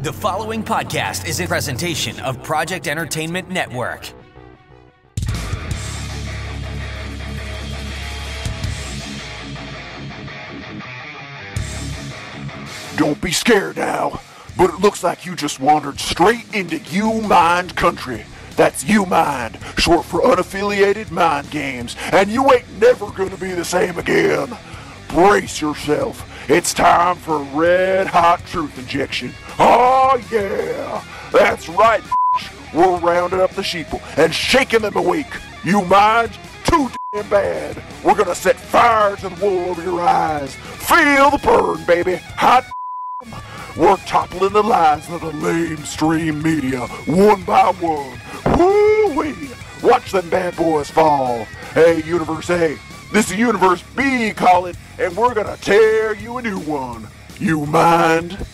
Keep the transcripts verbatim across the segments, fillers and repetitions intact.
The following podcast is a presentation of Project Entertainment Network. Don't be scared now, but it looks like you just wandered straight into U-Mind country. That's U-Mind, short for unaffiliated mind games, and you ain't never gonna be the same again. Brace yourself. It's time for red-hot truth injection. Oh, yeah! That's right, we're rounding up the sheeple and shaking them awake. You mind? Too damn bad. We're gonna set fire to the wool over your eyes. Feel the burn, baby. Hot We're toppling the lies of the lamestream media, one by one. Woo-wee! Watch them bad boys fall. Hey, Universe A. This is Universe B, Colin, and we're gonna tear you a new one. You mind?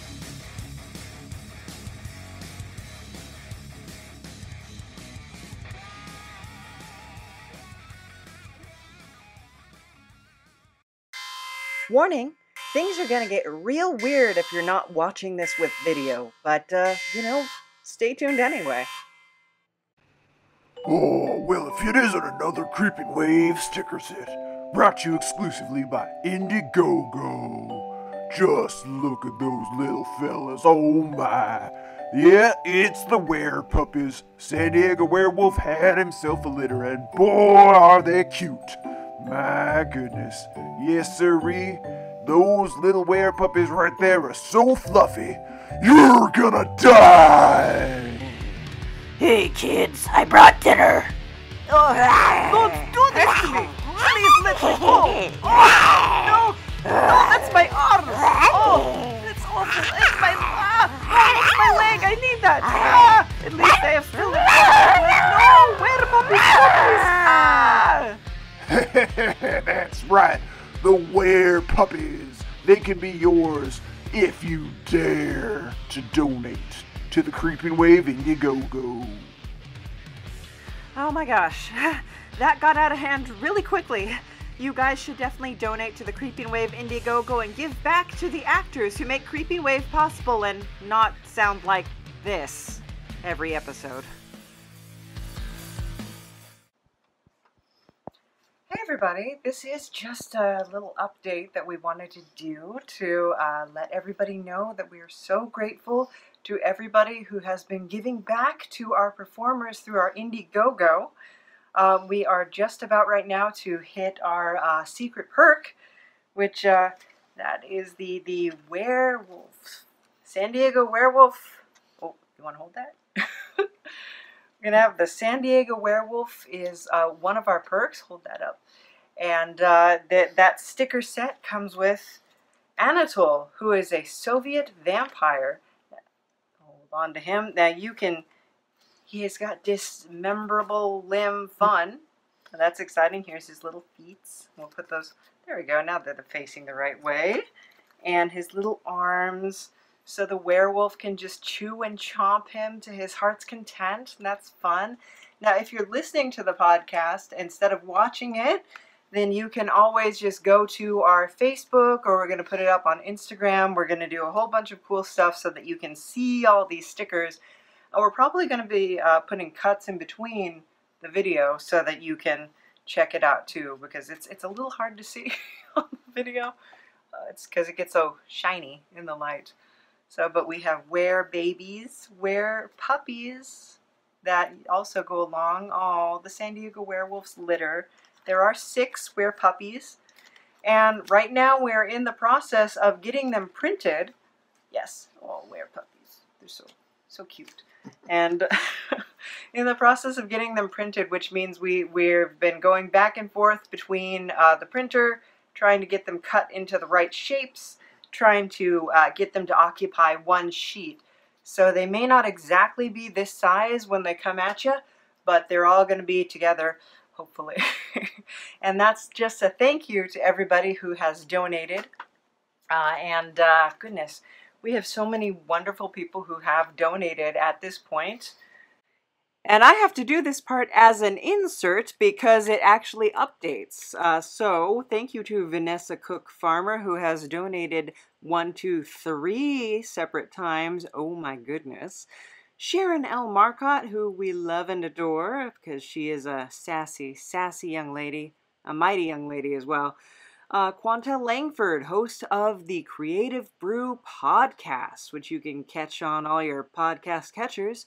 Warning, things are gonna get real weird if you're not watching this with video, but, uh, you know, stay tuned anyway. Oh, well, if it isn't another Creeping Wave sticker set, brought to you exclusively by Indiegogo. Just look at those little fellas, oh my. Yeah, it's the werepuppies. San Diego Werewolf had himself a litter, and boy, are they cute. My goodness. Yes, sirree. Those little werepuppies right there are so fluffy, you're gonna die! Hey kids, I brought dinner! Oh, don't do this to me! Please let me go! Oh, no! No, that's my arm! Oh, that's awful! It's my, ah, it's my leg! I need that! Ah, at least I have still... No! Where puppies? Ah! That's right! The werepuppies! They can be yours if you dare to donate to the Creeping Wave Indiegogo. Oh my gosh, that got out of hand really quickly. You guys should definitely donate to the Creeping Wave Indiegogo and give back to the actors who make Creeping Wave possible and not sound like this every episode. Hey everybody, this is just a little update that we wanted to do to uh, let everybody know that we are so grateful to everybody who has been giving back to our performers through our Indiegogo. Um, we are just about right now to hit our uh, secret perk, which uh, that is the, the werewolf. San Diego werewolf. Oh, you want to hold that? We're going to have the San Diego werewolf is uh, one of our perks. Hold that up. And uh, th that sticker set comes with Anatol, who is a Soviet vampire. On to him. Now you can, he has got dismemberable limb fun. That's exciting. Here's his little feet. We'll put those, there we go. Now they're facing the right way. And his little arms. So the werewolf can just chew and chomp him to his heart's content. And that's fun. Now if you're listening to the podcast instead of watching it, then you can always just go to our Facebook, or we're going to put it up on Instagram. We're going to do a whole bunch of cool stuff so that you can see all these stickers. And we're probably going to be uh, putting cuts in between the video so that you can check it out too, because it's it's a little hard to see on the video. Uh, it's because it gets so shiny in the light. So, but we have were babies, were puppies that also go along. Oh, the San Diego Werewolf's litter. There are six were puppies, and right now we're in the process of getting them printed. Yes, all were puppies. They're so, so cute. And in the process of getting them printed, which means we, we've been going back and forth between uh, the printer, trying to get them cut into the right shapes, trying to uh, get them to occupy one sheet. So they may not exactly be this size when they come at you, but they're all going to be together. Hopefully. And that's just a thank you to everybody who has donated. Uh, and uh, goodness, we have so many wonderful people who have donated at this point. And I have to do this part as an insert because it actually updates. Uh, so thank you to Vanessa Cook Farmer, who has donated one, two, three separate times. Oh my goodness. Sharon L. Marcotte, who we love and adore because she is a sassy, sassy young lady, a mighty young lady as well. Uh, Quantal Langford, host of The Creative Brew Podcast, which you can catch on all your podcast catchers.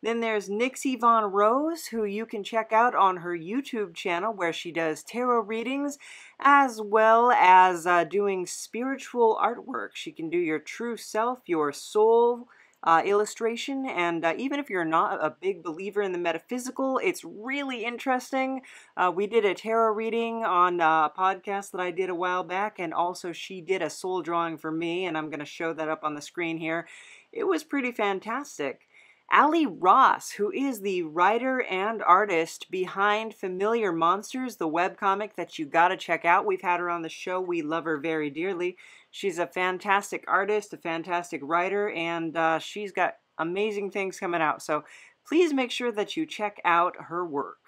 Then there's Nixie Von Rose, who you can check out on her YouTube channel where she does tarot readings as well as uh, doing spiritual artwork. She can do your true self, your soul uh, illustration, and uh, even if you're not a big believer in the metaphysical, it's really interesting. Uh, we did a tarot reading on a podcast that I did a while back, and also she did a soul drawing for me, and I'm going to show that up on the screen here. It was pretty fantastic. Ali Ross, who is the writer and artist behind Familiar Monsters, the webcomic that you gotta check out. We've had her on the show. We love her very dearly. She's a fantastic artist, a fantastic writer, and uh, she's got amazing things coming out. So please make sure that you check out her work.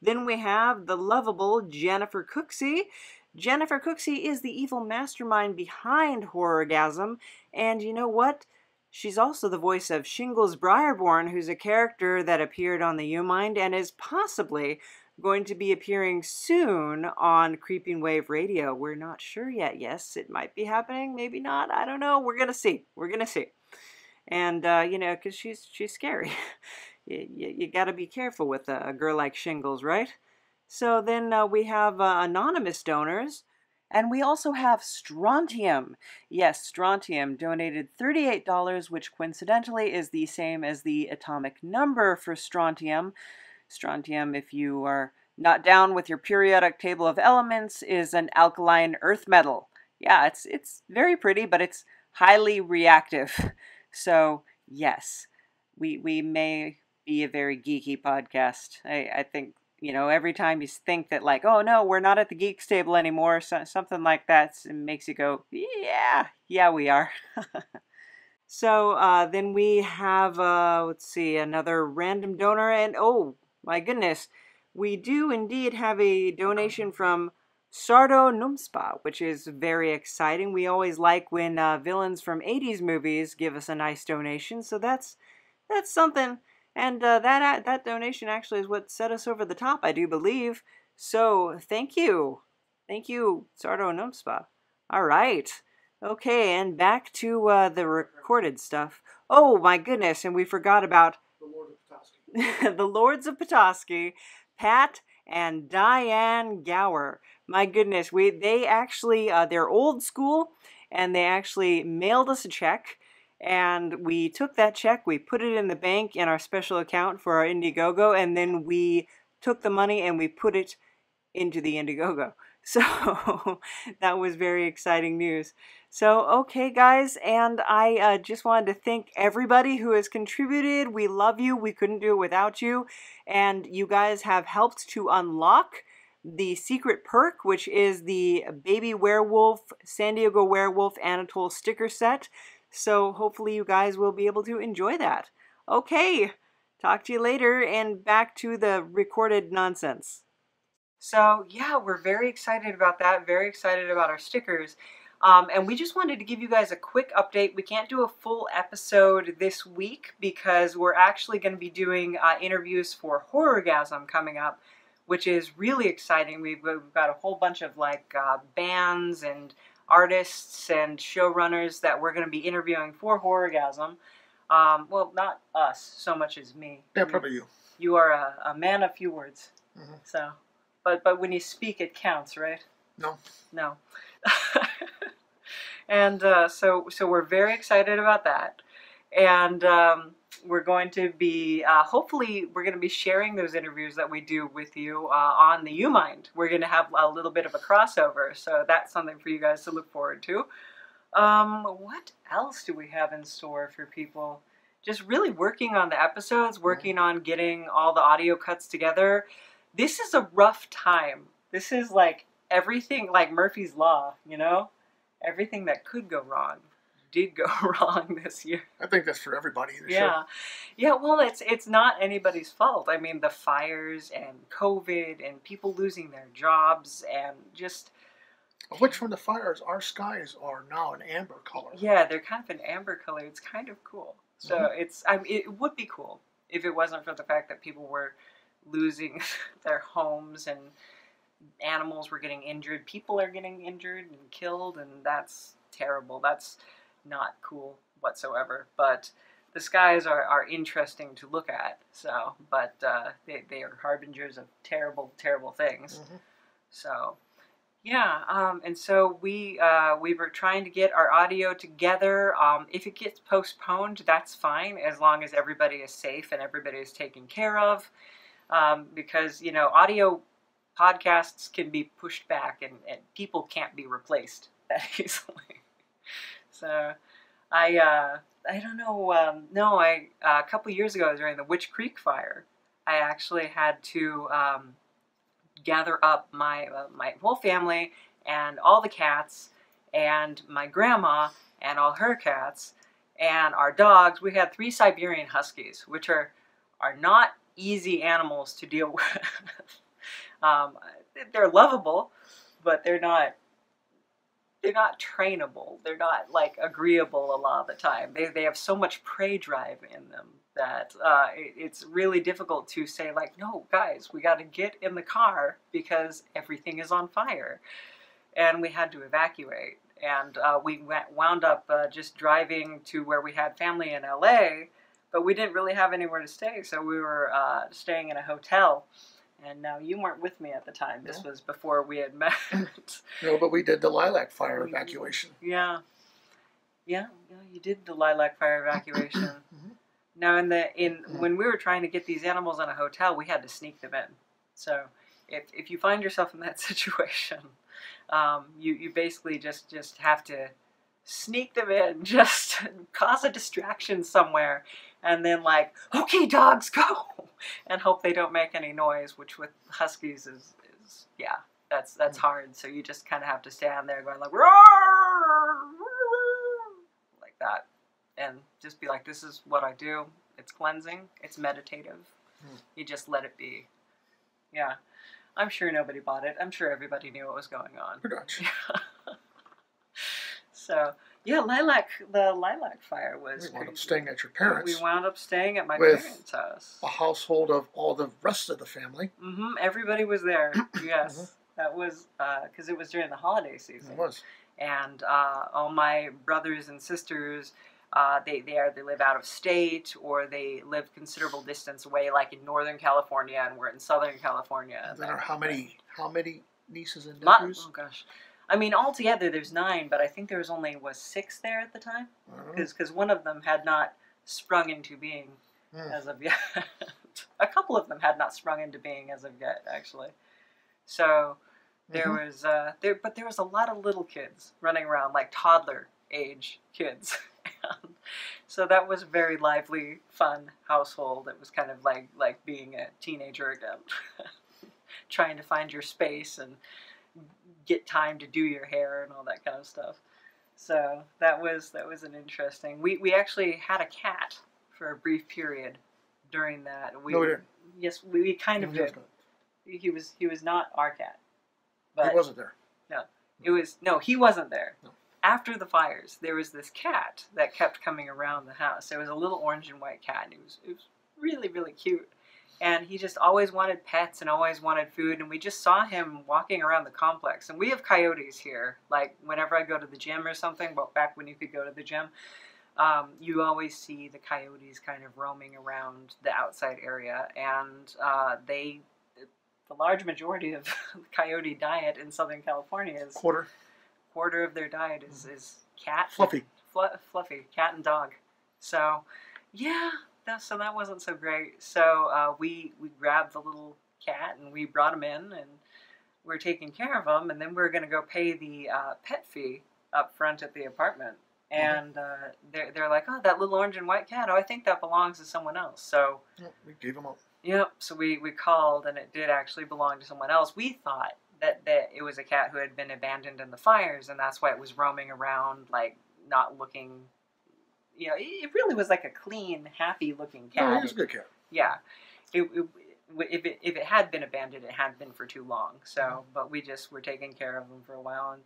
Then we have the lovable Jennifer Cooksey. Jennifer Cooksey is the evil mastermind behind HorrorGasm, and you know what? She's also the voice of Shingles Briarborn, who's a character that appeared on the U-Mind and is possibly going to be appearing soon on Creeping Wave Radio. We're not sure yet. Yes, it might be happening. Maybe not. I don't know. We're going to see. We're going to see. And, uh, you know, because she's, she's scary. you you, you got to be careful with a, a girl like Shingles, right? So then uh, we have uh, anonymous donors. And we also have Strontium. Yes, Strontium donated thirty-eight dollars, which coincidentally is the same as the atomic number for strontium. Strontium, if you are not down with your periodic table of elements, is an alkaline earth metal. Yeah, it's, it's very pretty, but it's highly reactive. So, yes, we, we may be a very geeky podcast. I, I think... You know, every time you think that like, oh no, we're not at the geeks table anymore, so, something like that makes you go, yeah, yeah, we are. so uh, then we have, uh, let's see, another random donor. And oh my goodness, we do indeed have a donation from Sardo Numspa, which is very exciting. We always like when uh, villains from eighties movies give us a nice donation. So that's that's something. And uh, that that donation actually is what set us over the top, I do believe. So thank you. Thank you, Sardo Numspa. All right. Okay, and back to uh, the recorded stuff. Oh, my goodness, and we forgot about... The Lord of Petoskey. The Lords of Petoskey, Pat and Diane Gower. My goodness, we they actually, uh, they're old school, and they actually mailed us a check. And we took that check, we put it in the bank in our special account for our Indiegogo, and then we took the money and we put it into the Indiegogo. So that was very exciting news. So, okay, guys, and I uh, just wanted to thank everybody who has contributed. We love you. We couldn't do it without you. And you guys have helped to unlock the secret perk, which is the Baby Werewolf, San Diego Werewolf Anatole sticker set. So hopefully you guys will be able to enjoy that. Okay, talk to you later, and back to the recorded nonsense. So yeah, we're very excited about that, very excited about our stickers. Um, and we just wanted to give you guys a quick update. We can't do a full episode this week because we're actually going to be doing uh, interviews for HorrorGasm coming up, which is really exciting. We've, we've got a whole bunch of like uh, bands and artists and showrunners that we're going to be interviewing for HorrorGasm. Um, well, not us so much as me. Yeah, probably you. You are a, a man of few words. Mm-hmm. So, but but when you speak, it counts, right? No. No. and uh, so so we're very excited about that, and um, we're going to be uh, hopefully we're going to be sharing those interviews that we do with you uh, on the U-Mind. We're going to have a little bit of a crossover, so that's something for you guys to look forward to. Um, what else do we have in store for people? Just really working on the episodes, working on getting all the audio cuts together. This is a rough time. This is like everything, like Murphy's Law, you know? Everything that could go wrong did go wrong this year. I think that's for everybody. This yeah, year. yeah. Well, it's it's not anybody's fault. I mean, the fires and COVID and people losing their jobs and just. Which from the fires, our skies are now an amber color. Yeah, they're kind of an amber color. It's kind of cool. So mm-hmm. it's I mean, it would be cool if it wasn't for the fact that people were losing their homes and. Animals were getting injured, people are getting injured and killed, and that's terrible. That's not cool whatsoever. But the skies are, are interesting to look at, so, but uh, they, they are harbingers of terrible, terrible things. Mm-hmm. So, yeah, um, and so we, uh, we were trying to get our audio together. Um, if it gets postponed, that's fine, as long as everybody is safe and everybody is taken care of, um, because, you know, audio... podcasts can be pushed back, and, and people can't be replaced that easily. So, I uh, I don't know. Um, no, I uh, a couple years ago during the Witch Creek fire, I actually had to um, gather up my uh, my whole family and all the cats and my grandma and all her cats and our dogs. We had three Siberian Huskies, which are are not easy animals to deal with. Um, they're lovable, but they're not, they're not trainable. They're not, like, agreeable a lot of the time. They, they have so much prey drive in them that uh, it, it's really difficult to say, like, no, guys, we got to get in the car because everything is on fire. And we had to evacuate. And uh, we went, wound up uh, just driving to where we had family in L A, but we didn't really have anywhere to stay, so we were uh, staying in a hotel. And now you weren't with me at the time. This no. was before we had met. No, but we did the Lilac Fire evacuation. Yeah. Yeah, yeah, you did the Lilac Fire evacuation. Mm-hmm. Now, in the in mm-hmm. when we were trying to get these animals in a hotel, we had to sneak them in. So if if you find yourself in that situation, um, you, you basically just, just have to sneak them in, just cause a distraction somewhere, and then, like, okay, dogs, go! And hope they don't make any noise, which with huskies is, is yeah, that's that's mm-hmm. hard. So you just kind of have to stand there going, like, roar, roar, like that, and just be like, this is what I do. It's cleansing. It's meditative. Mm-hmm. You just let it be. Yeah. I'm sure nobody bought it. I'm sure everybody knew what was going on. Pretty much. Yeah. So... yeah, Lilac, the Lilac Fire was... We wound up staying at your parents'. We wound up staying at my parents' house. A household of all the rest of the family. Mm-hmm, everybody was there, yes. Mm-hmm. That was, because uh, it was during the holiday season. It was. And uh, all my brothers and sisters, uh, they, they, are, they live out of state, or they live considerable distance away, like in Northern California, and we're in Southern California. There are how many, how many nieces and nephews? Oh, gosh. I mean, altogether, there's nine, but I think there was only, was six there at the time? Because mm-hmm. one of them had not sprung into being mm. as of yet. A couple of them had not sprung into being as of yet, actually. So, there mm-hmm. was, uh, there, but there was a lot of little kids running around, like toddler-age kids. And so that was a very lively, fun household. It was kind of like, like being a teenager again. Trying to find your space and... get time to do your hair and all that kind of stuff. So that was that was an interesting. We we actually had a cat for a brief period during that. We, no, we didn't. Yes, we, we kind of did. He was he was not our cat. But he wasn't there. No, it was no. He wasn't there. No. After the fires, there was this cat that kept coming around the house. It was a little orange and white cat, and it was it was really really cute. And he just always wanted pets and always wanted food. And we just saw him walking around the complex. And we have coyotes here. Like, whenever I go to the gym or something, well, back when you could go to the gym, um, you always see the coyotes kind of roaming around the outside area. And uh, they, the large majority of the coyote diet in Southern California is... Quarter. Quarter of their diet is, is cat. Fluffy. Fl fluffy. Cat and dog. So, yeah... so that wasn't so great. So uh, we, we grabbed the little cat and we brought him in and we were taking care of him. And then we were going to go pay the uh, pet fee up front at the apartment. And mm-hmm. uh, they're, they're like, oh, that little orange and white cat. Oh, I think that belongs to someone else. So yeah, we gave him up. Yep. So we, we called and it did actually belong to someone else. We thought that, that it was a cat who had been abandoned in the fires and that's why it was roaming around like not looking, you know, it really was like a clean, happy looking cat. Yeah, it was a good cat. Yeah. It, it, if, it, if it had been abandoned, it had been for too long. So, mm-hmm. but we just were taking care of them for a while. And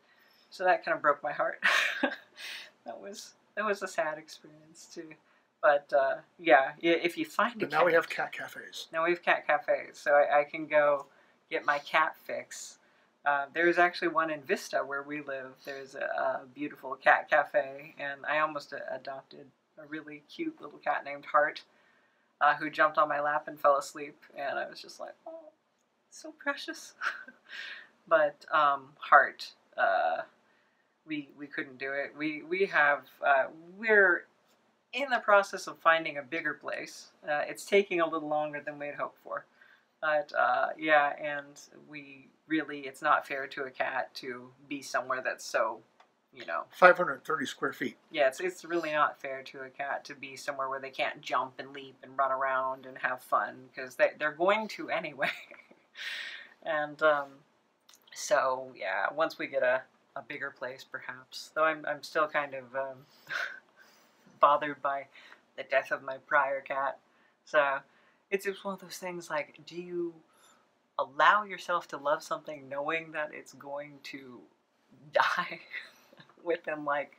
so that kind of broke my heart. that was, that was a sad experience too. But, uh, yeah, if you find but a cat... But now we have cat cafes. Now we have cat cafes, so I, I can go get my cat fix. Uh, there's actually one in Vista where we live. There's a, a beautiful cat cafe, and I almost a adopted a really cute little cat named Heart, uh, who jumped on my lap and fell asleep, and I was just like, oh, so precious. but um, Heart, uh, we, we couldn't do it. We, we have... Uh, we're... in the process of finding a bigger place. Uh, it's taking a little longer than we had hoped for. But, uh, yeah, and we really, it's not fair to a cat to be somewhere that's so, you know... five hundred thirty square feet. Yeah, it's, it's really not fair to a cat to be somewhere where they can't jump and leap and run around and have fun, because they, they're going to anyway. and, um, so, yeah, once we get a, a bigger place, perhaps. Though I'm, I'm still kind of... Um, bothered by the death of my prior cat. So it's just one of those things like, do you allow yourself to love something knowing that it's going to die within like,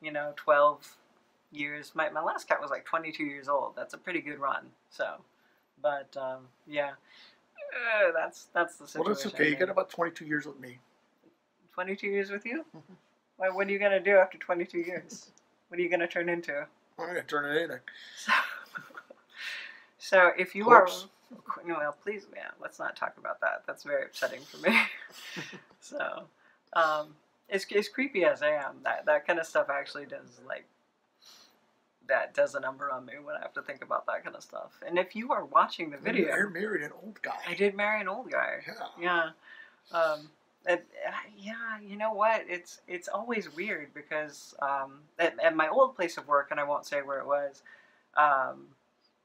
you know, twelve years? My, my last cat was like twenty-two years old. That's a pretty good run. So, but um, yeah, uh, that's, that's the situation. Well, that's okay. You got about twenty-two years with me. twenty-two years with you? Mm-hmm. Why, what are you going to do after twenty-two years? What are you going to turn into? I'm going to turn into anything. So, so if you Corpse. are... Well, please, man, let's not talk about that. That's very upsetting for me. so, um, as, as creepy as I am, that, that kind of stuff actually does, like, that does a number on me when I have to think about that kind of stuff. And if you are watching the video... You married an old guy. I did marry an old guy. Yeah. Yeah. Um, Uh, yeah, you know what? It's it's always weird because um, at, at my old place of work, and I won't say where it was, um,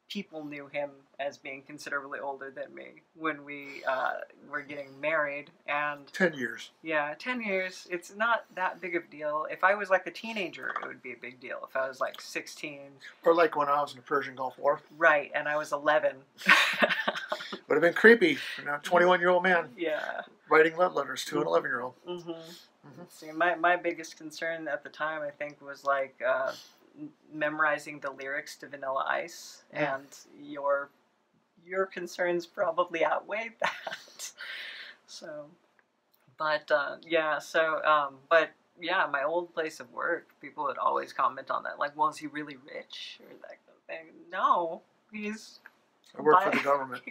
people knew him as being considerably older than me when we uh, were getting married. And ten years. Yeah, ten years. It's not that big of a deal. If I was like a teenager, it would be a big deal. If I was like sixteen. Or like when I was in the Persian Gulf War. Right, and I was eleven. Would have been creepy, you know, twenty-one-year-old man yeah. writing love letters to an eleven-year-old. Mm-hmm. Mm-hmm. See, my, my biggest concern at the time, I think, was, like, uh, memorizing the lyrics to Vanilla Ice, yeah. and your your concerns probably outweighed that. so, but, uh, yeah, so, um, but, yeah, my old place of work, people would always comment on that, like, well, is he really rich, or that kind of thing. No, he's... I work Bi for the government.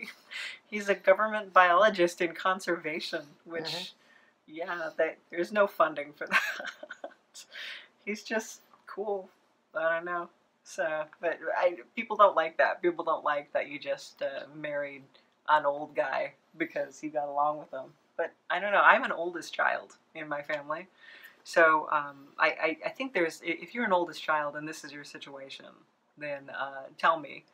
He's a government biologist in conservation, which, mm-hmm. yeah, they, there's no funding for that. He's just cool. I don't know. So, but I, people don't like that. People don't like that you just uh, married an old guy because you got along with him. But I don't know. I'm an oldest child in my family. So um, I, I, I think there's, if you're an oldest child and this is your situation, then uh, tell me.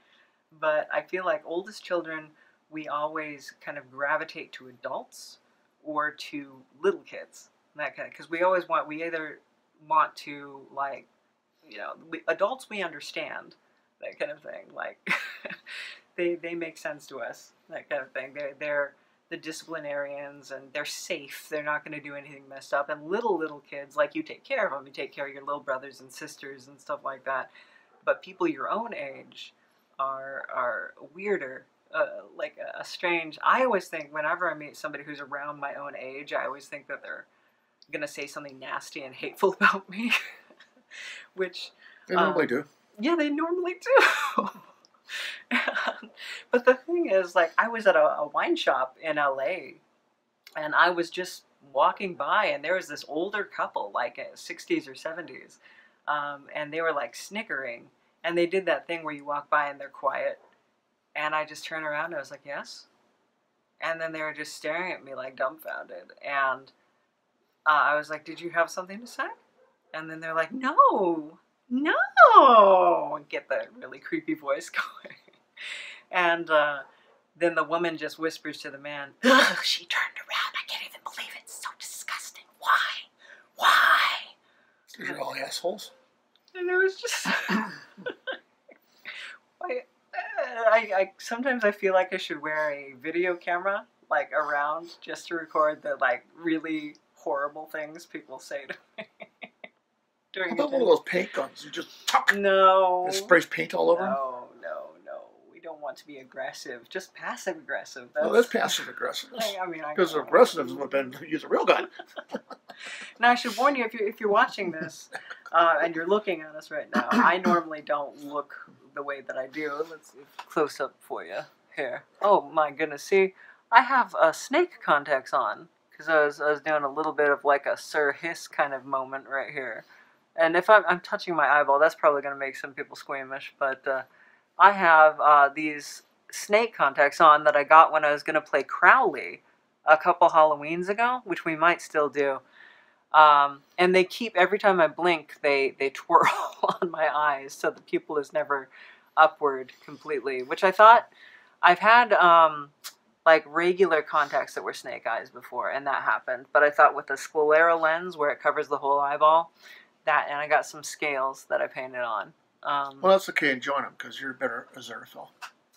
But I feel like oldest children, we always kind of gravitate to adults or to little kids. That kind of, because we always want, we either want to, like, you know, we, adults we understand, that kind of thing. Like, they, they make sense to us, that kind of thing. They're, they're the disciplinarians and they're safe. They're not going to do anything messed up. And little, little kids, like, you take care of them. You take care of your little brothers and sisters and stuff like that. But people your own age... Are, are weirder, uh, like a, a strange... I always think whenever I meet somebody who's around my own age, I always think that they're going to say something nasty and hateful about me, which... They um, normally do. Yeah, they normally do. and, but the thing is, like, I was at a, a wine shop in L A, and I was just walking by, and there was this older couple, like sixties or seventies, um, and they were, like, snickering. And they did that thing where you walk by and they're quiet. And I just turned around and I was like, yes. And then they were just staring at me like dumbfounded. And uh, I was like, did you have something to say? And then they're like, no, no. And get that really creepy voice going. and uh, then the woman just whispers to the man, ugh, she turned around. I can't even believe it. It's so disgusting. Why? Why? These are all assholes. And it was just... I, I, I sometimes I feel like I should wear a video camera, like, around just to record the, like, really horrible things people say to me. During How about one of those paint guns? You just tuck no, and sprays paint all over? No, no, no. We don't want to be aggressive. Just passive-aggressive. No, that's passive-aggressive. I mean, I... Because aggressive would have been use a real gun. Now, I should warn you, if you're, if you're watching this, uh, and you're looking at us right now, I normally don't look the way that I do. Let's see. Close up for you here. Oh, my goodness. See, I have uh, snake contacts on, because I was, I was doing a little bit of, like, a Sir Hiss kind of moment right here. And if I'm, I'm touching my eyeball, that's probably going to make some people squeamish, but uh, I have uh, these snake contacts on that I got when I was going to play Crowley a couple Halloweens ago, which we might still do. Um, and they keep, every time I blink, they, they twirl on my eyes, so the pupil is never upward completely, which I thought, I've had um, like regular contacts that were snake eyes before, and that happened, but I thought with a scleral lens where it covers the whole eyeball, that, and I got some scales that I painted on. Um, well, that's okay, and join him, because you're better Aziraphale.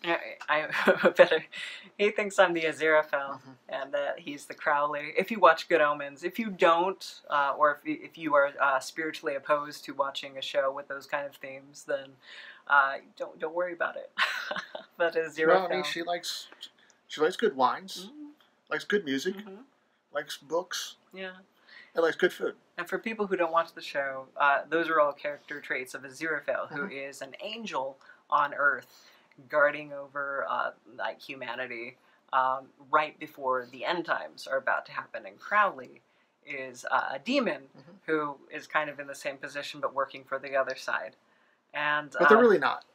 Yeah, I'm better. He thinks I'm the Aziraphale, mm-hmm. and that he's the Crowley. If you watch Good Omens, if you don't, uh, or if, if you are uh, spiritually opposed to watching a show with those kind of themes, then uh, don't don't worry about it. But Aziraphale. No, I mean, she likes she likes good wines, mm-hmm. likes good music, mm-hmm. likes books. Yeah. It likes good food. And for people who don't watch the show, uh, those are all character traits of Aziraphale, who mm-hmm. is an angel on Earth, guarding over uh, like humanity um, right before the end times are about to happen. And Crowley is uh, a demon mm-hmm. who is kind of in the same position but working for the other side. And but they're um, really not.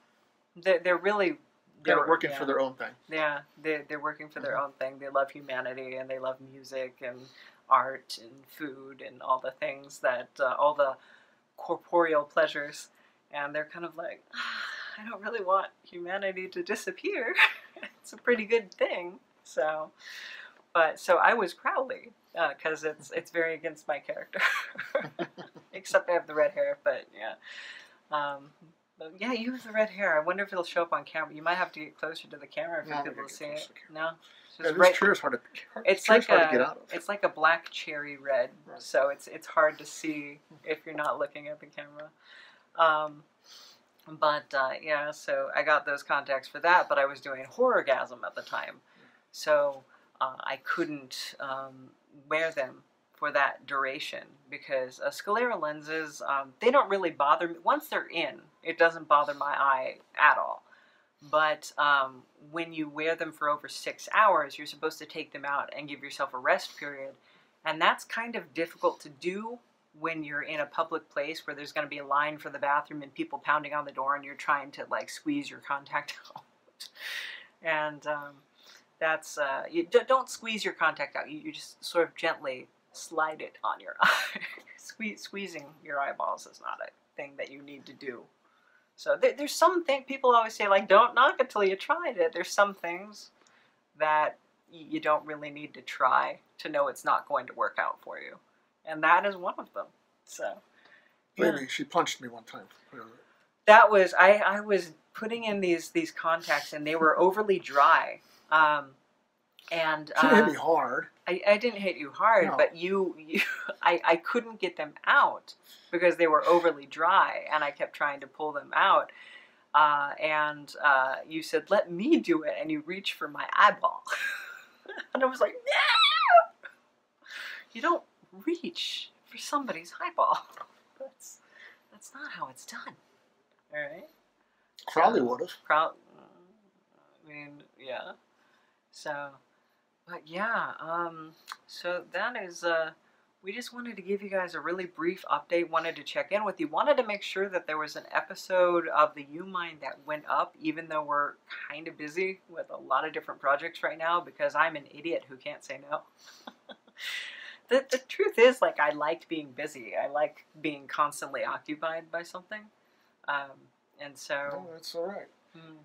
They're, they're really... They're, they're working yeah. for their own thing. Yeah, they, they're working for mm-hmm. their own thing. They love humanity, and they love music, and art, and food, and all the things that, uh, all the corporeal pleasures. And they're kind of like, ah, I don't really want humanity to disappear. It's a pretty good thing. So, but, so I was Crowley, because uh, it's, it's very against my character. Except I have the red hair, but yeah. Um... Yeah, you have the red hair. I wonder if it'll show up on camera. You might have to get closer to the camera for people to see it. No? Yeah, this chair is hard to get out of. It's like a black cherry red, right. So it's it's hard to see if you're not looking at the camera. Um, but, uh, yeah, so I got those contacts for that, but I was doing HorrorGasm at the time. So uh, I couldn't um, wear them for that duration, because uh, scleral lenses, um, they don't really bother me. Once they're in, it doesn't bother my eye at all. But um, when you wear them for over six hours, you're supposed to take them out and give yourself a rest period. And that's kind of difficult to do when you're in a public place where there's going to be a line for the bathroom and people pounding on the door and you're trying to, like, squeeze your contact out. And um, that's, uh, you d don't squeeze your contact out. You, you just sort of gently slide it on your eye. Sque squeezing your eyeballs is not a thing that you need to do. So there, there's some things, people always say, like, don't knock it till you tried it. There's some things that you don't really need to try to know it's not going to work out for you. And that is one of them. So. Believe me, she punched me one time. That was, I, I was putting in these, these contacts, and they were overly dry. Um, And uh, she hit me hard. I, I didn't hit you hard, no. but you, you I, I couldn't get them out because they were overly dry, and I kept trying to pull them out. Uh, and uh, you said, "Let me do it," and you reached for my eyeball, and I was like, "No! You don't reach for somebody's eyeball. That's that's not how it's done." All right. Crowley so, would have. Crowley. I mean, yeah. So. But yeah, um, so that is, uh, we just wanted to give you guys a really brief update, wanted to check in with you, wanted to make sure that there was an episode of the U-Mind that went up, even though we're kind of busy with a lot of different projects right now, because I'm an idiot who can't say no. the, the truth is, like, I liked being busy. I liked being constantly occupied by something. Um, and so... No, that's all right. Hmm,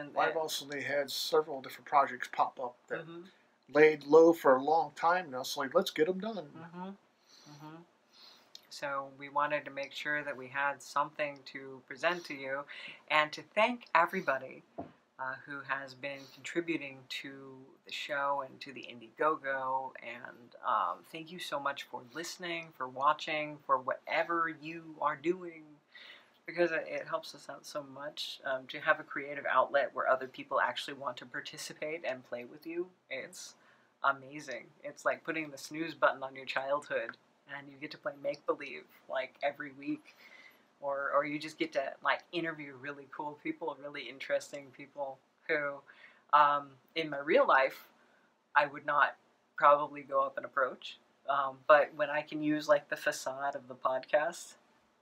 and I've it, also had several different projects pop up that... Mm-hmm. laid low for a long time now, so like, let's get them done. Mm-hmm. Mm-hmm. so we wanted to make sure that we had something to present to you and to thank everybody uh, who has been contributing to the show and to the Indiegogo, and um, thank you so much for listening, for watching, for whatever you are doing, because it helps us out so much um, to have a creative outlet where other people actually want to participate and play with you. It's amazing. It's like putting the snooze button on your childhood and you get to play make-believe like every week, or, or you just get to like interview really cool people, really interesting people who um, in my real life I would not probably go up and approach. Um, but when I can use like the facade of the podcast,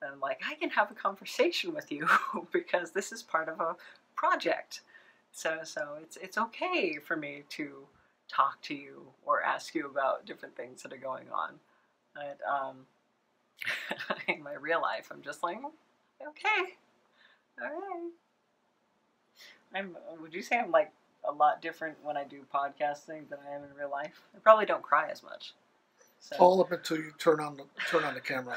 and like, I can have a conversation with you because this is part of a project. So so it's it's okay for me to talk to you or ask you about different things that are going on. But um, in my real life, I'm just like, okay, all right. I'm, would you say I'm like a lot different when I do podcasting than I am in real life? I probably don't cry as much. So. All up until you turn on the, turn on the camera.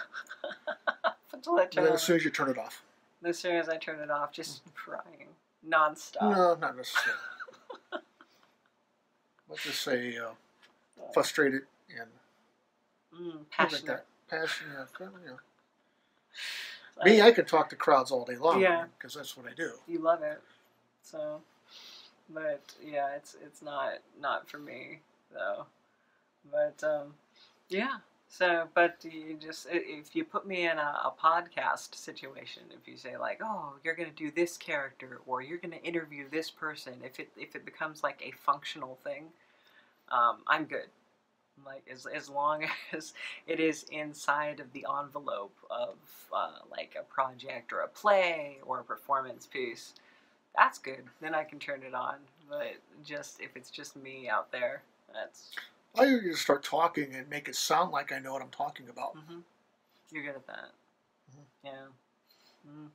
Until I turn it on. As soon as you turn it off. As soon as I turn it off, just crying nonstop. No, not necessarily. Let's just say uh, frustrated and mm, passionate. Like passionate. Yeah. So Me, I, I could talk to crowds all day long. Yeah, because that's what I do. You love it, so. But yeah, it's it's not not for me though. But um, yeah. So, but you just, if you put me in a, a podcast situation, if you say like, oh, you're going to do this character, or you're going to interview this person, if it if it becomes like a functional thing, um, I'm good. Like, as, as long as it is inside of the envelope of uh, like a project or a play or a performance piece, that's good. Then I can turn it on. But just, if it's just me out there, that's... I usually start talking and make it sound like I know what I'm talking about. Mm-hmm. You're good at that. Mm-hmm. Yeah. Mm-hmm.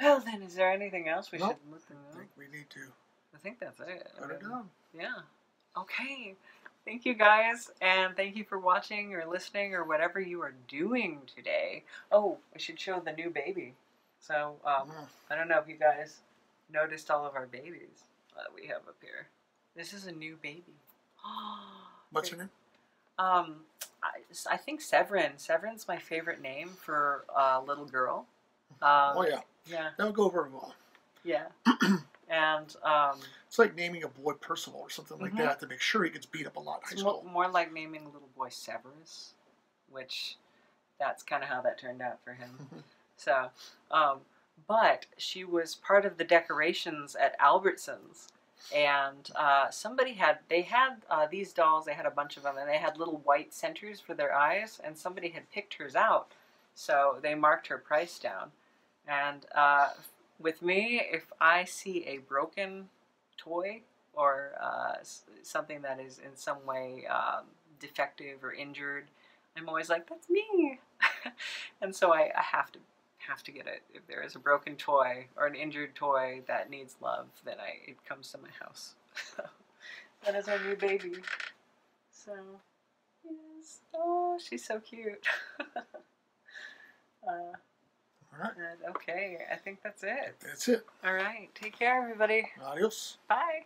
Well, then, is there anything else we nope. should look at? I think we need to. I think that's it. Put it down. Yeah. Okay. Thank you, guys, and thank you for watching or listening or whatever you are doing today. Oh, we should show the new baby. So, um, mm. I don't know if you guys noticed all of our babies that we have up here. This is a new baby. What's her name? Um, I, I think Severin. Severin's my favorite name for a little girl. Um, oh, yeah. Yeah. That'll go very well. Yeah. And um, it's like naming a boy Percival or something like mm-hmm. that to make sure he gets beat up a lot in high school. More, more like naming a little boy Severus, which that's kind of how that turned out for him. So, um, but she was part of the decorations at Albertsons. And uh, somebody had, they had uh, these dolls, they had a bunch of them, and they had little white centers for their eyes, and somebody had picked hers out, so they marked her price down. And uh, with me, if I see a broken toy or uh, something that is in some way um, defective or injured, I'm always like, that's me! And so I, I have to have to get it. If there is a broken toy or an injured toy that needs love, then I it comes to my house. So, that is our new baby. So, yes. Oh, she's so cute. uh, All right. And, okay, I think that's it. That's it. All right. Take care, everybody. Adios. Bye.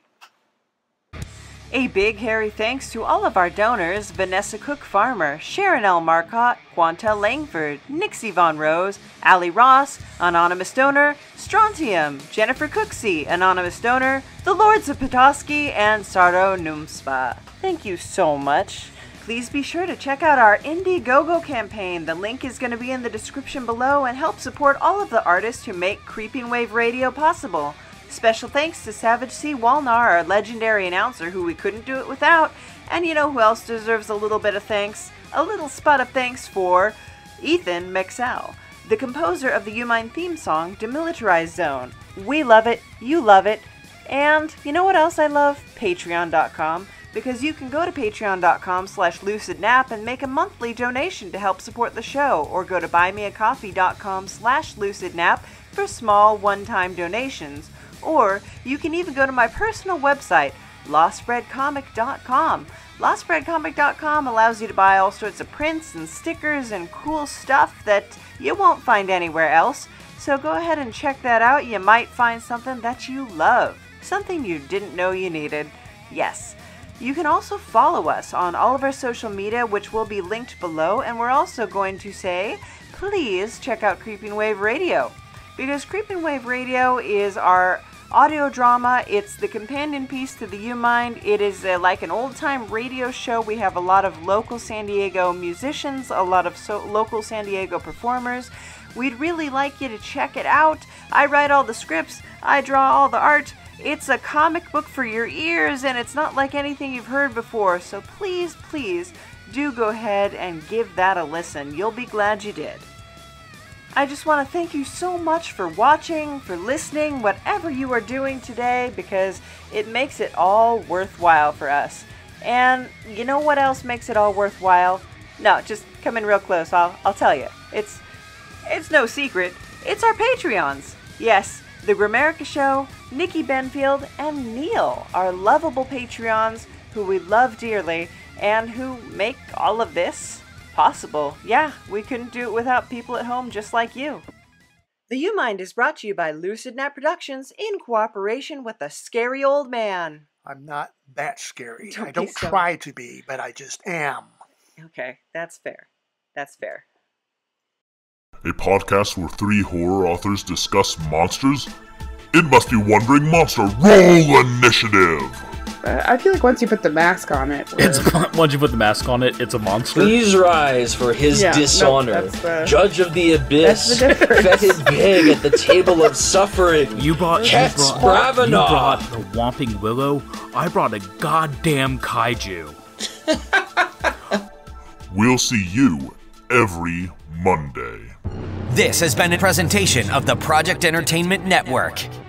A big hairy thanks to all of our donors, Vanessa Cook Farmer, Sharon L. Marcotte, Quantal Langford, Nixie Von Rose, Ali Ross, Anonymous Donor, Strontium, Jennifer Cooksey, Anonymous Donor, The Lords of Petoskey, and Sardo Numspa. Thank you so much. Please be sure to check out our Indiegogo campaign. The link is going to be in the description below, and help support all of the artists who make Creeping Wave Radio possible. Special thanks to Savage C. Walnar, our legendary announcer who we couldn't do it without. And you know who else deserves a little bit of thanks? A little spot of thanks for Ethan Meixsell, the composer of the U-Mind theme song, Demilitarized Zone. We love it, you love it, and you know what else I love? Patreon dot com, because you can go to patreon dot com slash lucidnap and make a monthly donation to help support the show, or go to buymeacoffee.com slash lucidnap for small one-time donations. Or you can even go to my personal website, Lost Bread Comic dot com, Lost Bread Comic dot com allows you to buy all sorts of prints and stickers and cool stuff that you won't find anywhere else, so go ahead and check that out. You might find something that you love, something you didn't know you needed. Yes. You can also follow us on all of our social media, which will be linked below, and we're also going to say, please check out Creeping Wave Radio, because Creeping Wave Radio is our audio drama. It's the companion piece to the U-Mind. It is a, like an old-time radio show. We have a lot of local San Diego musicians, a lot of so local San Diego performers. We'd really like you to check it out. I write all the scripts. I draw all the art. It's a comic book for your ears, and it's not like anything you've heard before. So please, please do go ahead and give that a listen. You'll be glad you did. I just want to thank you so much for watching, for listening, whatever you are doing today, because it makes it all worthwhile for us. And you know what else makes it all worthwhile? No, just come in real close. I'll, I'll tell you. It's, it's no secret. It's our Patreons. Yes, the Gramerica Show, Nikki Benfield, and Neil, our lovable Patreons who we love dearly and who make all of this possible. Yeah, we couldn't do it without people at home just like you. The U-Mind is brought to you by Lucid Nap Productions in cooperation with the Scary Old Man. I'm not that scary. Don't I don't so. try to be, but I just am. Okay, that's fair. That's fair. A podcast where three horror authors discuss monsters? It must be wondering Monster Roll Initiative! I feel like once you put the mask on it... It's, once you put the mask on it, it's a monster. Please rise for his yeah, dishonor. No, the, Judge of the abyss. Fetid pig at the table of suffering. You brought, Cat you, brought you brought the Whomping Willow. I brought a goddamn kaiju. We'll see you every Monday. This has been a presentation of the Project Entertainment Network.